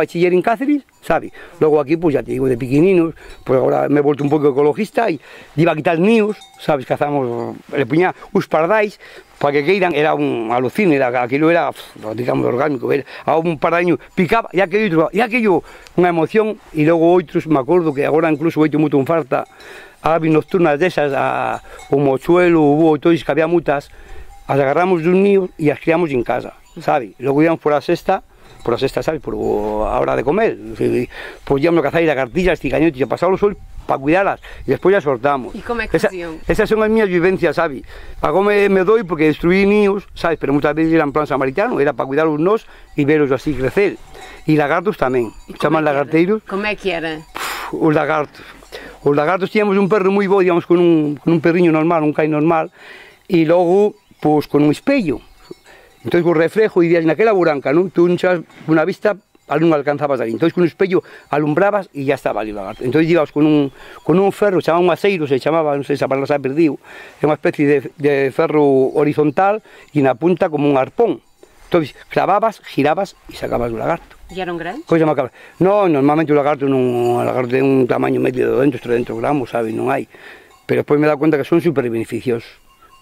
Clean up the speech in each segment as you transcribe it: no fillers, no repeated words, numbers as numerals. bachiller en Cáceres, ¿sabes? Luego aquí, pues ya te digo, de pequeñinos, pues ahora me he vuelto un poco ecologista y iba a quitar niños, ¿sabes? Cazamos el puñado, os pardais, para que queiran, era un alucín, aquello era, digamos, orgánico, era, a un par de años picaba, y aquello, una emoción, y luego otros, me acuerdo que ahora incluso he hecho mucho en falta, aves nocturnas de esas, o mochuelo, hubo, entonces que había muchas, las agarramos de un nido y las criamos en casa, ¿sabes? Luego íbamos por la cesta, ¿sabes? Por ahora de comer, pues íbamos a cazar y lagartijas, cicañotes, y pasaba el sol para cuidarlas, y después las soltamos. ¿Y cómo exclusión? Esas son las mías vivencias, ¿sabes? Algo me doy porque destruí niños, ¿sabes? Pero muchas veces eran plan samaritano, era para cuidarlos nos y verlos así crecer. Y lagartos también, ¿y llaman lagarteiros? ¿Cómo es que era? Los lagartos. Los lagartos teníamos un perro muy bueno, digamos, con un perriño normal, un caín normal, y luego, pues con un espello. Entonces con reflejo y en aquella buranca, ¿no? Tú echabas una vista, no alcanzabas ahí. Entonces con un espello alumbrabas y ya estaba el lagarto. Entonces ibas con un ferro, se llamaba un aceiro, se llamaba, no sé, esa palabra se ha perdido. Es una especie de ferro horizontal y en la punta como un arpón. Entonces clavabas, girabas y sacabas el lagarto. ¿Y era un gran? Cosa macabra. No, normalmente un lagarto de un tamaño medio de 200, 300 gramos, ¿sabes? No hay. Pero después me he dado cuenta que son súper beneficiosos.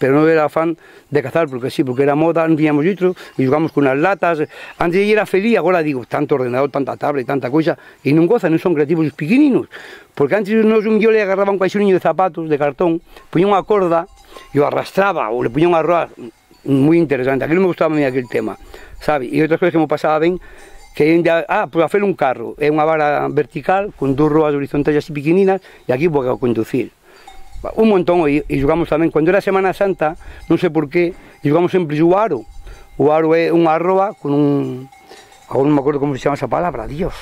Pero no era afán de cazar porque sí, porque era moda, no teníamos otro y jugamos con las latas. Antes yo era feliz, ahora digo, tanto ordenador, tanta tabla y tanta cosa, y no gozan, no son creativos los pequeñinos. Porque antes yo le agarraba un cualquier niño de zapatos, de cartón, ponía una corda, yo arrastraba o le ponía una rueda, muy interesante. Aquí no me gustaba a mí aquel tema, ¿sabes? Y otras cosas que me pasaban, pues hacer un carro, es una vara vertical con dos ruedas horizontales así pequeñinas y aquí voy a conducir. Un montón, y jugamos también, cuando era Semana Santa, no sé por qué, jugamos siempre o aro. O aro es un arroba con un... Ahora no me acuerdo cómo se llama esa palabra, Dios.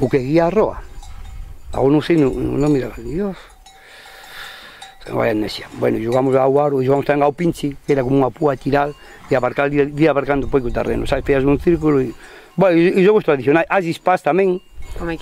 O que guía arroba. Ahora no sé, no mira, Dios. Se me vaya amnesia. Bueno, jugamos a aro, jugamos también a o pinche, que era como una púa a tirar y aparcar, ir aparcando un poco el terreno, ¿sabes? Pegas un círculo y... Bueno, y luego es tradicional, hay dispas también.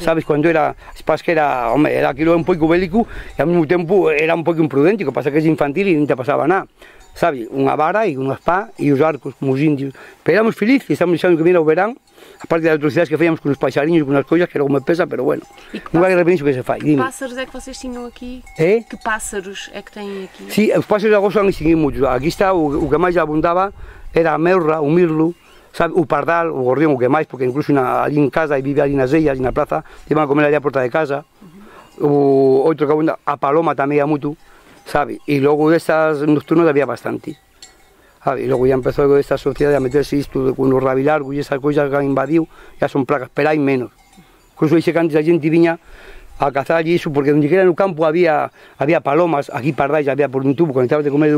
¿Sabes? Cuando era, es que era, hombre, era aquello un poco bélico y al mismo tiempo era un poco imprudente, lo que pasa que es infantil y no te pasaba nada, ¿sabes? Una vara y una espada y los arcos como los indios, pero éramos felices, estamos deseando que viera o verán, aparte de las atrocidades que hacíamos con los pasariños y con las cosas que luego me pesa, pero bueno, nunca hay arrepentimiento que se fai. ¿Qué pájaros es que vocês tienen aquí? ¿Eh? ¿Qué pájaros es que tienen aquí? Sí, los pájaros agora son distinguir muchos, aquí está, o que más abundaba era a merla, o mirlo, ¿sabes? O pardal, o gorrión, o que más, porque incluso allí en casa, y vive allí en las ellas, en la plaza, iban a comer allá a puerta de casa, o otro que abunda, a paloma también, a mutu, ¿sabes? Y luego de estas nocturnas había bastantes, ¿sabes? Y luego ya empezó esta sociedad a meterse esto con los rabilargos y esas cosas que han invadido, ya son plagas, pero hay menos. Incluso dice que antes allí en Tiviña, a cazar y eso, porque donde quiera en el campo había palomas, aquí pardais, había por un tubo, cuando estabas de comer,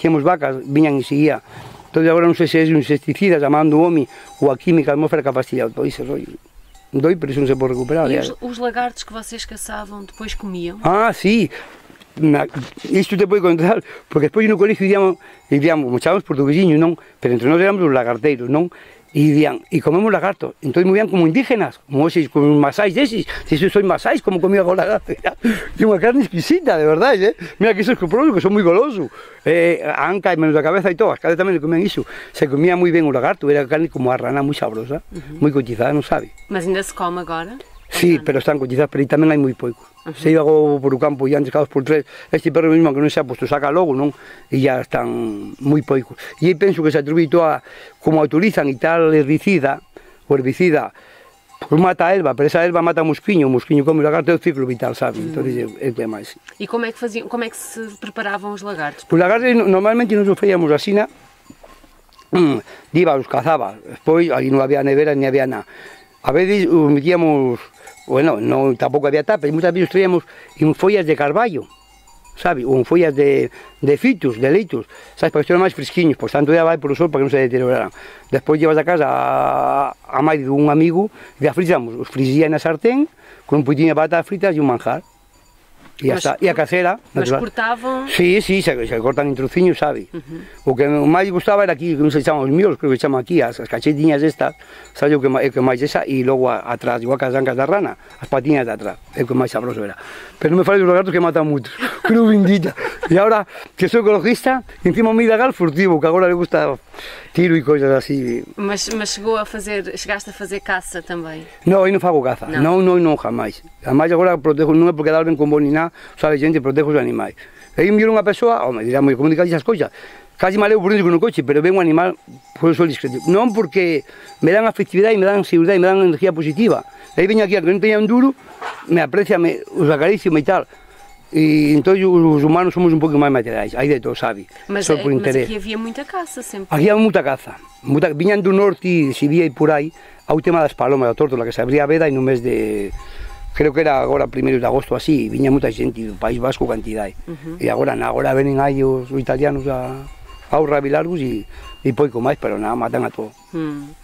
teníamos vacas, viñan y seguía. Entonces ahora no sé si es un insecticida llamando OMI o a química atmosférica para pastillado, todo ese rollo. Doy, pero eso no se puede recuperar. ¿Y los lagartos que vocês cazaban después comían? Ah, sí. Esto te puedo contar, porque después en el colegio diríamos, muchamos portuguesiños, ¿no? Pero entre nosotros éramos los lagarteiros, ¿no? Y dirían, y comemos lagartos. Entonces movían como indígenas, como esos, como masáis de esos. Si yo soy masáis, como comía con lagartos. Y una carne exquisita, de verdad, ¿eh? Mira que esos coprosos que son muy golosos. Anca y menos la cabeza y todo, las cabezas también le comían eso. Se comía muy bien un lagarto, era carne como a rana, muy sabrosa, muy cotizada, no sabe. ¿Mas ainda se come ahora? Sí, pero están cotizadas, pero ahí también hay muy poco. Se iba por un campo y antes cada dos por tres, este perro mismo que no se ha puesto saca logo, ¿no? Y ya están muy poicos. Y ahí pienso que se atribuye toda, como autorizan y tal herbicida, o herbicida, pues mata elba, pero esa elba mata mosquiño come lagarto, es ciclo vital, ¿sabes? Entonces el tema es. ¿Y cómo es que se preparaban los lagartos? Pues lagartos normalmente nos ofrecíamos así, iba, los cazaba, después ahí no había nevera ni había nada. A veces metíamos... Bueno, no, tampoco había tapas, muchas veces traíamos en follas de carballo, ¿sabes? O en follas de fitos, de leitos, ¿sabes? Para que estuvieran más fresquinhos, pues tanto ya va por el sol para que no se deterioraran. Después llevas a casa a madre de un amigo, y ya frizamos, los frizía en la sartén, con un poquitín de patatas fritas y un manjar. E a caseira. Mas natural. Cortavam? Sim, sim, se cortam em trucinhos, sabe? Uhum. O que mais gostava era aqui, que não se chamam os miolos, creo que se chamam aqui, as cachetinhas estas, sabe o que mais essa, e logo atrás, igual que as ancas da rana, as patinhas de atrás, é o que mais sabroso era. Pero não me fale dos lagartos que matam muitos, cruz bendita. E agora, que sou ecologista, encima me lagar furtivo, que agora lhe gusta tiro e coisas assim. Mas chegou a fazer, chegaste a fazer caça também? Não, eu não faço caça, não, jamais. Además agora protejo, não é porque dar bem com bom nem nada, sabe gente, protejo os animais. Aí me vira uma pessoa, oh, me dirá, como diga esas coisas? Casi me alevo por dentro con un coche, pero veo un animal, pues soy discreto. No porque me dan afectividad y me dan seguridad y me dan energía positiva. Ahí venía aquí, aunque no tenía un duro, me aprecia, os acaricio y tal. E então os humanos somos um pouco mais materiais, aí de todo, sabe? Mas, só por interesse. Mas aqui havia muita caça sempre? Aqui havia muita caça. Vinham do norte e se via e por aí, ao tema das palomas, da tórtola, que se abria a veda e no mês de... Creo que era agora 1 de agosto assim, vinha muita gente do País Vasco, quantidade. Uhum. E agora vêm aí os italianos aos rabilargos e pouco mais, mas nada, matam a todo.